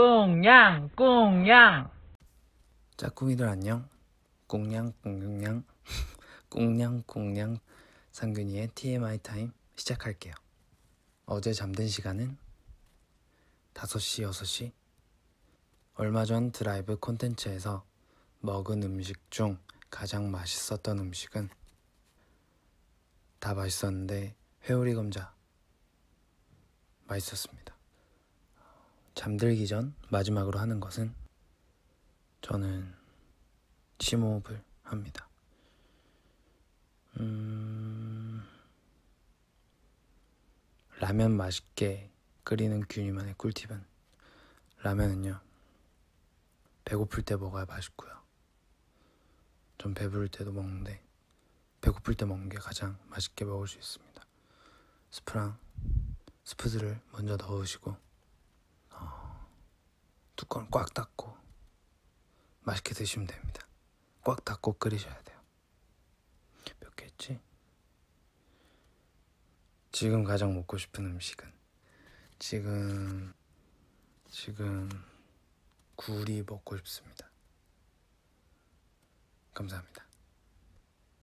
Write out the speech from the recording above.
꽁냥 꽁냥. 짝꿍이들 안녕. 꽁냥 꽁냥 꽁냥 꽁냥 상균이의 TMI 타임 시작할게요. 어제 잠든 시간은 5시, 6시. 얼마 전 드라이브 콘텐츠에서 먹은 음식 중 가장 맛있었던 음식은 다 맛있었는데 회오리 감자 맛있었습니다. 잠들기 전 마지막으로 하는 것은 저는 심호흡을 합니다. 라면 맛있게 끓이는 균이만의 꿀팁은 라면은요, 배고플 때 먹어야 맛있고요. 전 배부를 때도 먹는데 배고플 때 먹는 게 가장 맛있게 먹을 수 있습니다. 스프들을 먼저 넣으시고 뚜껑을 꽉 닫고 맛있게 드시면 됩니다. 꽉 닫고 끓이셔야 돼요. 몇 개 했지? 지금 가장 먹고 싶은 음식은 지금 굴이 먹고 싶습니다. 감사합니다.